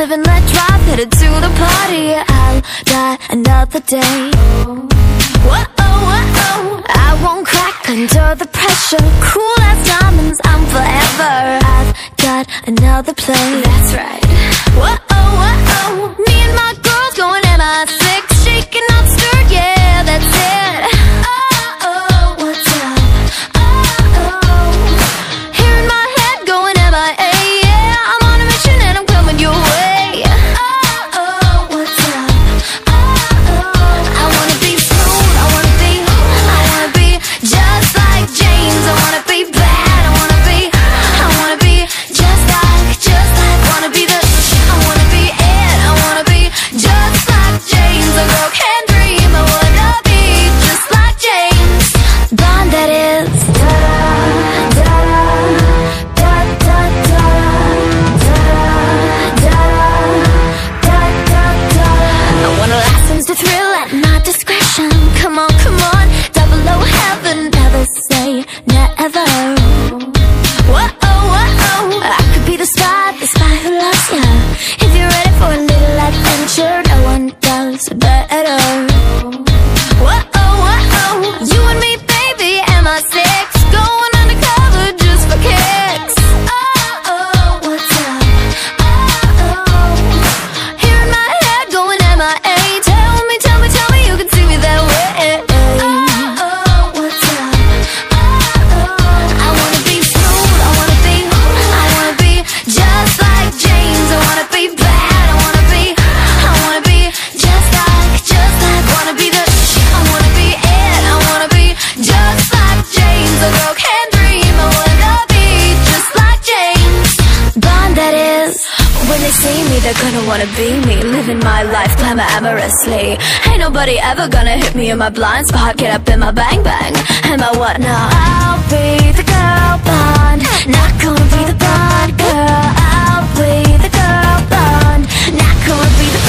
Live and let drive, headed to the party. I'll die another day. Whoa, whoa, whoa. I won't crack under the pressure. Cool as diamonds, I'm forever. I've got another play. That's right. Whoa, whoa, whoa. Me and my girls going MI6, shaking up skirt, yeah, that's it. Ain't nobody ever gonna hit me in my blind spot. Get up in my bang bang and my whatnot. I'll be the girl Bond, not gonna be the Bond girl. I'll be the girl Bond, not gonna be the